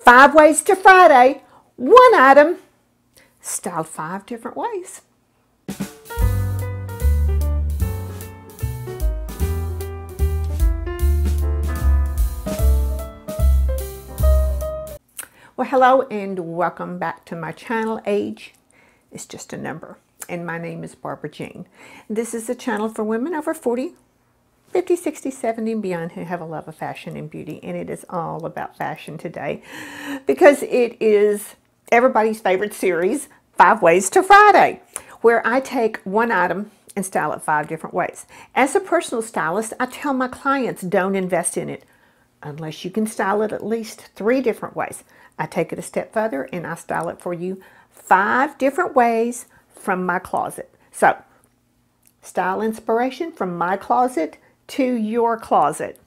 5 ways to Friday, 1 item, styled 5 different ways. Well, hello and welcome back to my channel. Age is just a number, and my name is Barbara Jean. This is a channel for women over 40, 50, 60, 70 and beyond who have a love of fashion and beauty, and it is all about fashion today because it is everybody's favorite series, 5 Ways to Friday, where I take 1 item and style it 5 different ways. As a personal stylist, I tell my clients don't invest in it unless you can style it at least 3 different ways. I take it a step further and I style it for you 5 different ways from my closet. So, style inspiration from my closet to your closet.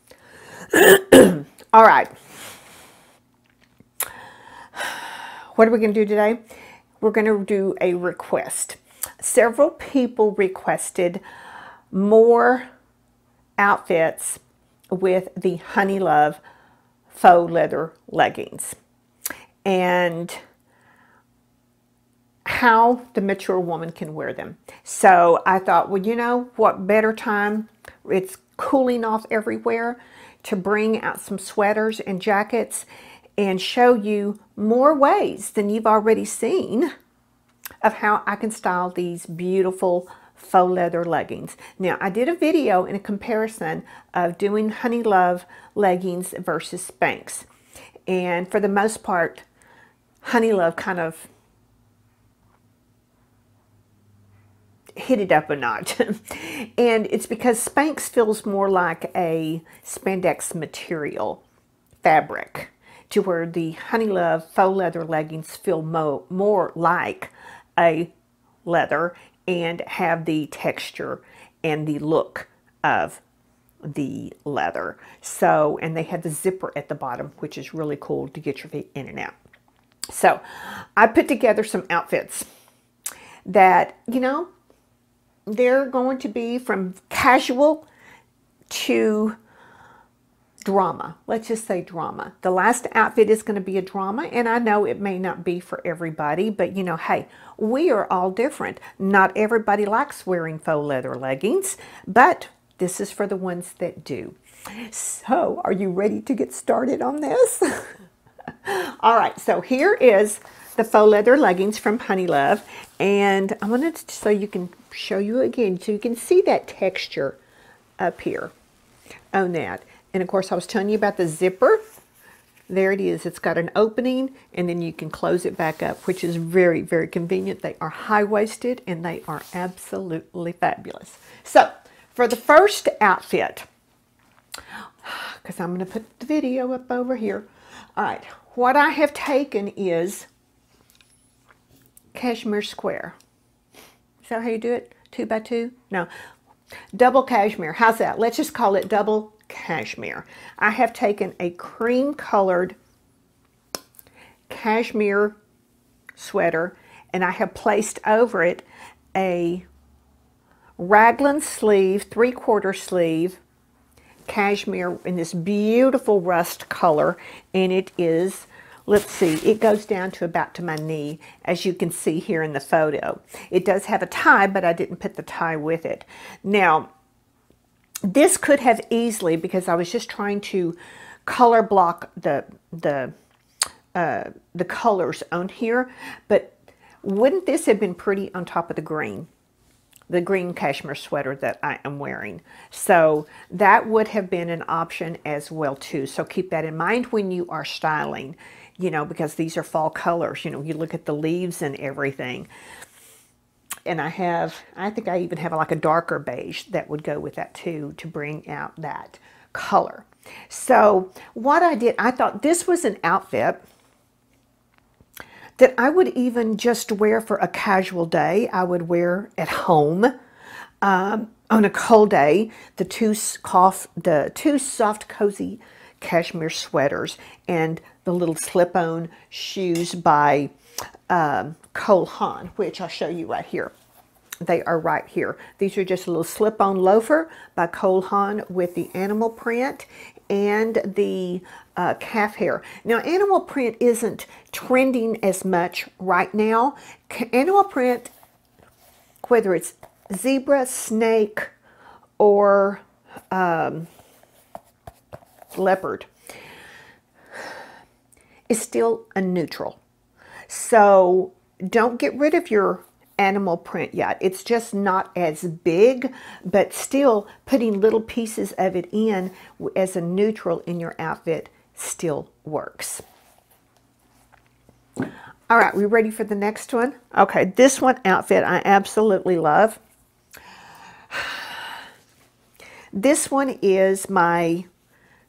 All right. What are we going to do today? We're going to do a request. Several people requested more outfits with the Honeylove faux leather leggings and how the mature woman can wear them. So I thought, well, you know what better time, it's cooling off everywhere, to bring out some sweaters and jackets and show you more ways than you've already seen of how I can style these beautiful faux leather leggings. Now, I did a video in a comparison of doing Honeylove leggings versus Spanx, and for the most part, Honeylove kind of hit it up a notch. And it's because Spanx feels more like a spandex material fabric, to where the Honeylove faux leather leggings feel more like a leather and have the texture and the look of the leather. So, and they have the zipper at the bottom, which is really cool to get your feet in and out. So I put together some outfits that, you know, they're going to be from casual to drama. Let's just say drama. The last outfit is going to be a drama, and I know it may not be for everybody, but you know, hey, we are all different. Not everybody likes wearing faux leather leggings, but this is for the ones that do. So, are you ready to get started on this? All right, so here is the faux leather leggings from Honeylove, and I wanted to show you again so you can see that texture up here on that. And of course, I was telling you about the zipper. There it is. It's got an opening, and then you can close it back up, which is very, very convenient. They are high-waisted, and they are absolutely fabulous. So, for the first outfit, because I'm going to put the video up over here. All right, what I have taken is cashmere square. Is that how you do it? 2 by 2? No. Double cashmere. How's that? Let's just call it double cashmere. I have taken a cream colored cashmere sweater, and I have placed over it a raglan sleeve, 3/4 sleeve cashmere in this beautiful rust color, and it is, let's see, it goes down to about to my knee, as you can see here in the photo. It does have a tie, but I didn't put the tie with it. Now, this could have easily, because I was just trying to color block the colors on here, but wouldn't this have been pretty on top of the green cashmere sweater that I am wearing? So that would have been an option as well too. So keep that in mind when you are styling, you know, because these are fall colors, you know, you look at the leaves and everything. And I think I even have like a darker beige that would go with that too, to bring out that color. So what I did, I thought this was an outfit that I would even just wear for a casual day. I would wear at home on a cold day, the two soft, cozy cashmere sweaters and the little slip-on shoes by Cole Haan, which I'll show you right here. They are right here. These are just a little slip-on loafer by Cole Haan with the animal print, and the calf hair. Now, animal print isn't trending as much right now. Animal print, whether it's zebra, snake, or leopard, is still a neutral. So don't get rid of your animal print yet. It's just not as big, but still putting little pieces of it in as a neutral in your outfit still works. All right, we ready for the next one? Okay, this one outfit I absolutely love. This one is my,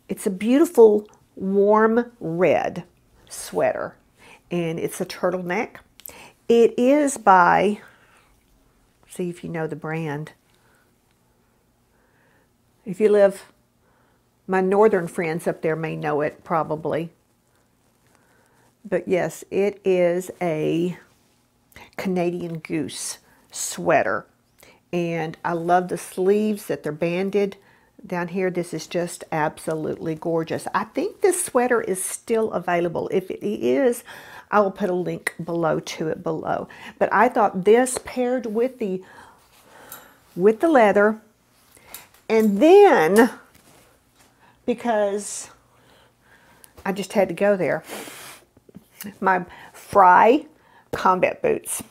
it's a beautiful warm red sweater, and it's a turtleneck. It is by, see if you know the brand. If you live, my northern friends up there may know it probably. But yes, it is a Canadian Goose sweater. And I love the sleeves that they're banded down here. This is just absolutely gorgeous. I think this sweater is still available. If it is, I will put a link below to it below. But I thought this paired with the leather, and then because I just had to go there, my Frye combat boots.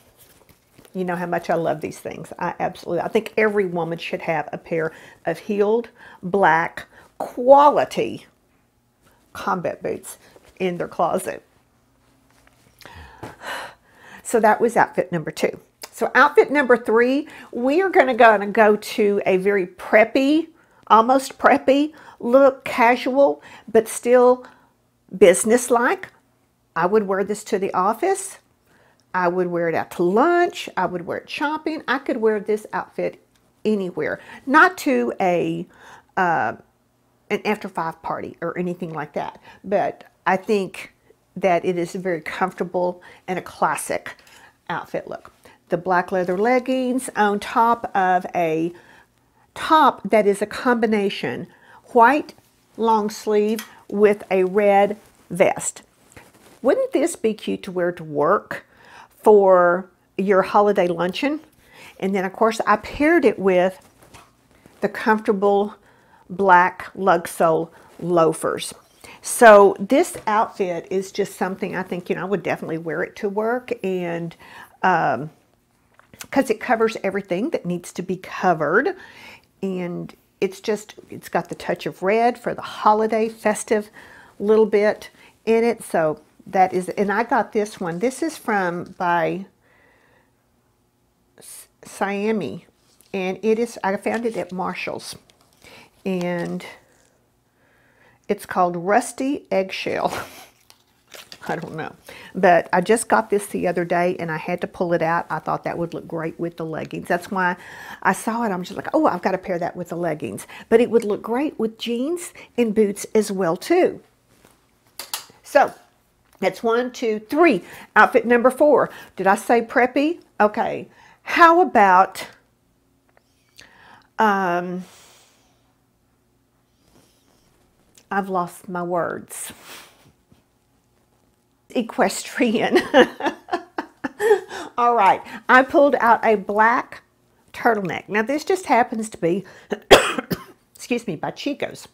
You know how much I love these things. I absolutely, I think every woman should have a pair of heeled black quality combat boots in their closet. So that was outfit number two. So outfit number three, we are gonna go to a very preppy, almost preppy look, casual, but still business-like. I would wear this to the office. I would wear it out to lunch. I would wear it shopping. I could wear this outfit anywhere, not to a an after-5 party or anything like that. But I think that it is a very comfortable and a classic outfit look. The black leather leggings on top of a top that is a combination white long sleeve with a red vest. Wouldn't this be cute to wear to work for your holiday luncheon? And then of course I paired it with the comfortable black lug sole loafers. So this outfit is just something I think, you know, I would definitely wear it to work, and because it covers everything that needs to be covered, and it's just, it's got the touch of red for the holiday festive little bit in it. So that is, and I got this one. This is from by Siami, and it is, I found it at Marshall's, and it's called Rusty Eggshell. I don't know, but I just got this the other day and I had to pull it out. I thought that would look great with the leggings. That's why I saw it. I'm just like, oh, I've got to pair that with the leggings, but it would look great with jeans and boots as well too. So that's 1, 2, 3. Outfit number 4. Did I say preppy? Okay. How about I've lost my words. Equestrian. All right. I pulled out a black turtleneck. Now this just happens to be, excuse me, by Chico's.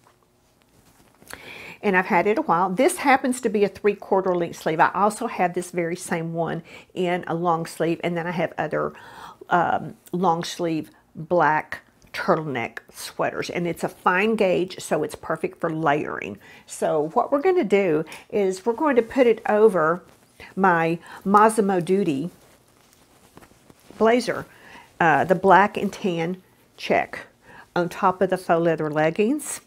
And I've had it a while. This happens to be a 3/4 length sleeve. I also have this very same one in a long sleeve, and then I have other long sleeve black turtleneck sweaters, and it's a fine gauge, so it's perfect for layering. So what we're going to do is we're going to put it over my Massimo Dutti blazer, the black and tan check, on top of the faux leather leggings.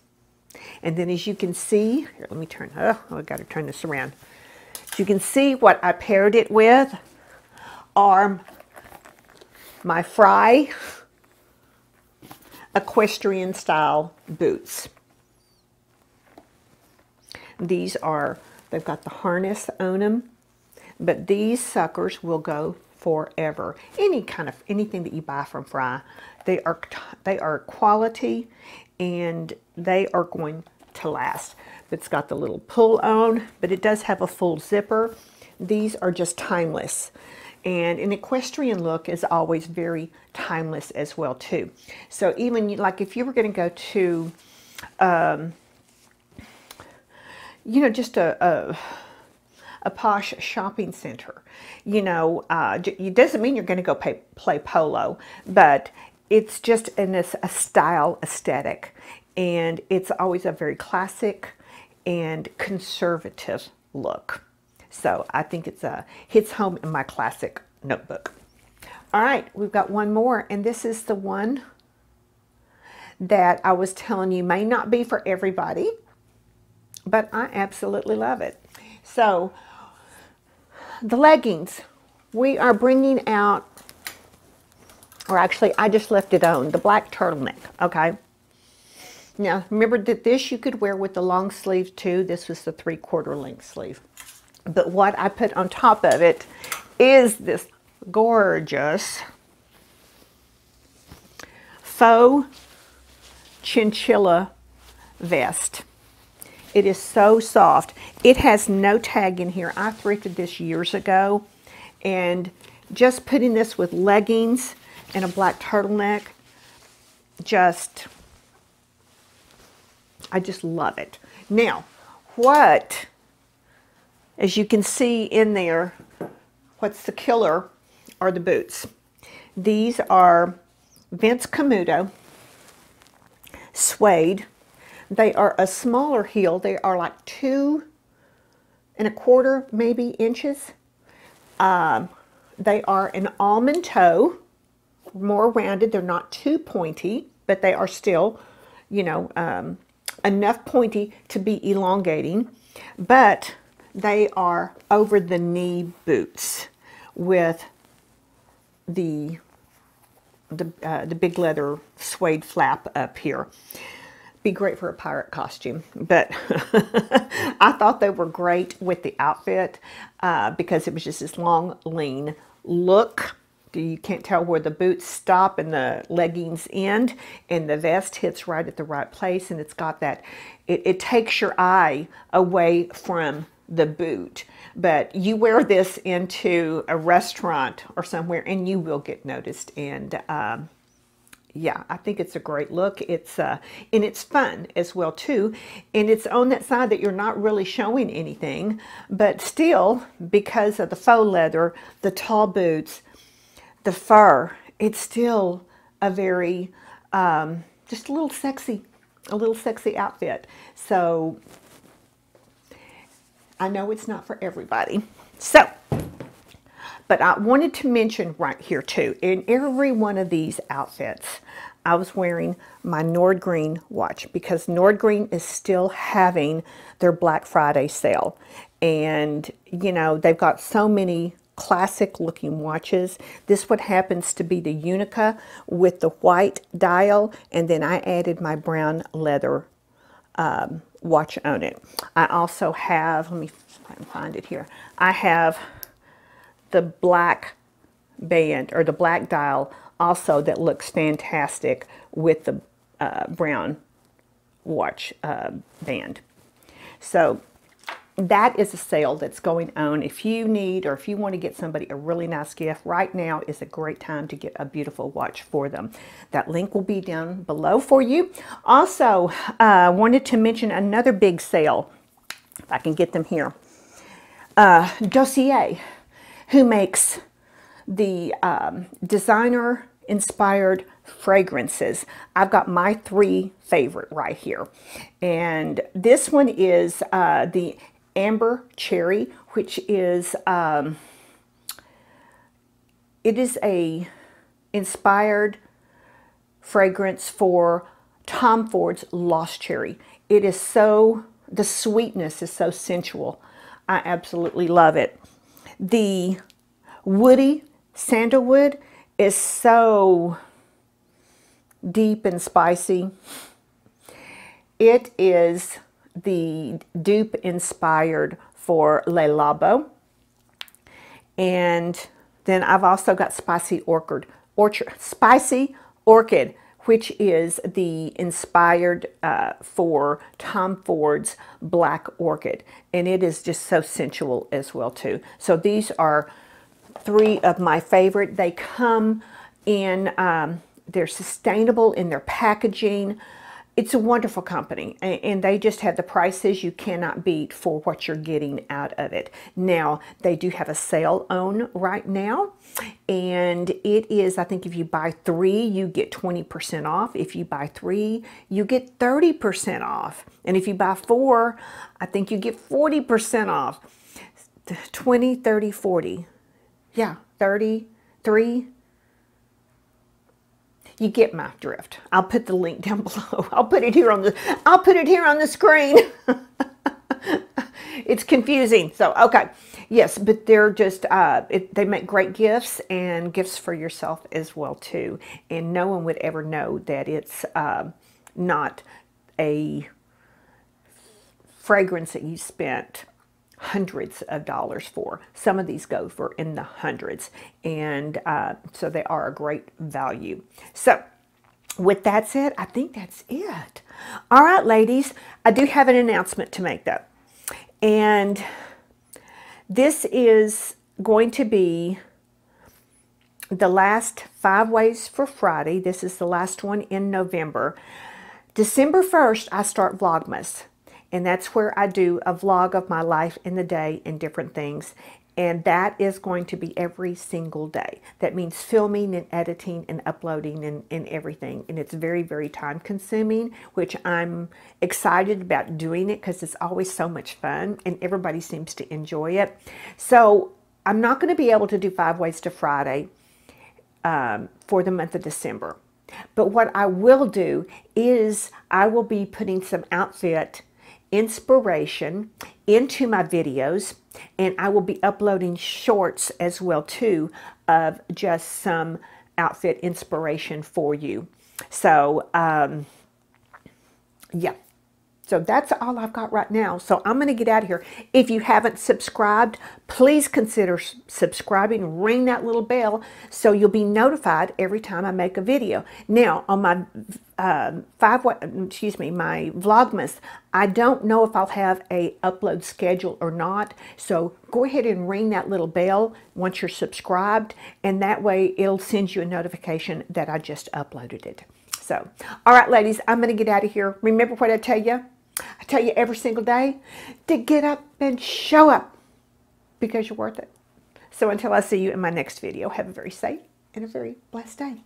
And then as you can see, here, let me turn, oh, I got to turn this around. As you can see, what I paired it with are my Frye equestrian style boots. These are, they've got the harness on them, but these suckers will go forever. Any kind of, anything that you buy from Frye, they are quality, and they are going to last. It's got the little pull on, but it does have a full zipper. These are just timeless. And an equestrian look is always very timeless as well too. So even like if you were going to go to, you know, just a posh shopping center, you know, it doesn't mean you're going to go play polo, but it's just a style aesthetic. And it's always a very classic and conservative look. So I think it's hits home in my classic notebook. All right, we've got one more, and this is the one that I was telling you may not be for everybody, but I absolutely love it. So the leggings, we are bringing out, or actually I just left it on, the black turtleneck, okay? Now remember that this you could wear with the long sleeve too. This was the 3/4 length sleeve. But what I put on top of it is this gorgeous faux chinchilla vest. It is so soft. It has no tag in here. I thrifted this years ago, and just putting this with leggings and a black turtleneck, just, I just love it. Now, what, as you can see in there, what's the killer are the boots. These are Vince Camuto suede. They are a smaller heel. They are like 2 1/4 maybe inches. They are an almond toe, more rounded. They're not too pointy, but they are still, you know, enough pointy to be elongating, but they are over the knee boots with the big leather suede flap up here. Be great for a pirate costume, but I thought they were great with the outfit because it was just this long, lean look. You can't tell where the boots stop and the leggings end, and the vest hits right at the right place, and it's got that, it takes your eye away from the boot. But you wear this into a restaurant or somewhere and you will get noticed. And yeah, I think it's a great look. It's and it's fun as well too, and it's on that side that you're not really showing anything, but still, because of the faux leather, the tall boots, the fur, it's still a very, just a little sexy outfit. So I know it's not for everybody. So, but I wanted to mention right here too, in every one of these outfits, I was wearing my Nordgreen watch, because Nordgreen is still having their Black Friday sale. And, you know, they've got so many classic looking watches. This one happens to be the Unica with the white dial, and then I added my brown leather watch on it. I also have, let me find it here, I have the black band or the black dial also that looks fantastic with the brown watch band. So that is a sale that's going on. If you need, or if you want to get somebody a really nice gift, right now is a great time to get a beautiful watch for them. That link will be down below for you. Also, wanted to mention another big sale, if I can get them here. Dossier, who makes the designer inspired fragrances. I've got my 3 favorite right here, and this one is the Amber Cherry, which is it is a inspired fragrance for Tom Ford's Lost Cherry. It is so, the sweetness is so sensual. I absolutely love it. The Woody Sandalwood is so deep and spicy. It is the dupe inspired for Le Labo. And then I've also got Spicy Orchid, which is the inspired for Tom Ford's Black Orchid. And it is just so sensual as well too. So these are three of my favorite. They come in, they're sustainable in their packaging. It's a wonderful company, and they just have the prices you cannot beat for what you're getting out of it. Now, they do have a sale on right now, and it is, I think if you buy three, you get 20% off. If you buy three, you get 30% off. And if you buy four, I think you get 40% off. 20, 30, 40. Yeah, 30, 3. You get my drift. I'll put the link down below. I'll put it here on the screen. It's confusing. So, okay. Yes, but they're just, they make great gifts, and gifts for yourself as well too. And no one would ever know that it's not a fragrance that you spent hundreds of dollars for. Some of these go for in the hundreds, and so they are a great value. So with that said, I think that's it. All right, ladies, I do have an announcement to make though, and this is going to be the last 5 ways for Friday. This is the last one in November. December 1st, I start Vlogmas. And that's where I do a vlog of my life in the day and different things. And that is going to be every single day. That means filming and editing and uploading and everything. And it's very, very time consuming, which I'm excited about doing it because it's always so much fun and everybody seems to enjoy it. So I'm not going to be able to do 5 Ways to Friday for the month of December. But what I will do is I will be putting some outfit inspiration into my videos, and I will be uploading shorts as well too of just some outfit inspiration for you. So yeah, so that's all I've got right now. So I'm going to get out of here. If you haven't subscribed, please consider subscribing. Ring that little bell so you'll be notified every time I make a video. Now on my my Vlogmas, I don't know if I'll have a upload schedule or not, so go ahead and ring that little bell once you're subscribed, and that way it'll send you a notification that I just uploaded it. So, all right, ladies, I'm going to get out of here. Remember what I tell you? I tell you every single day to get up and show up, because you're worth it. So until I see you in my next video, have a very safe and a very blessed day.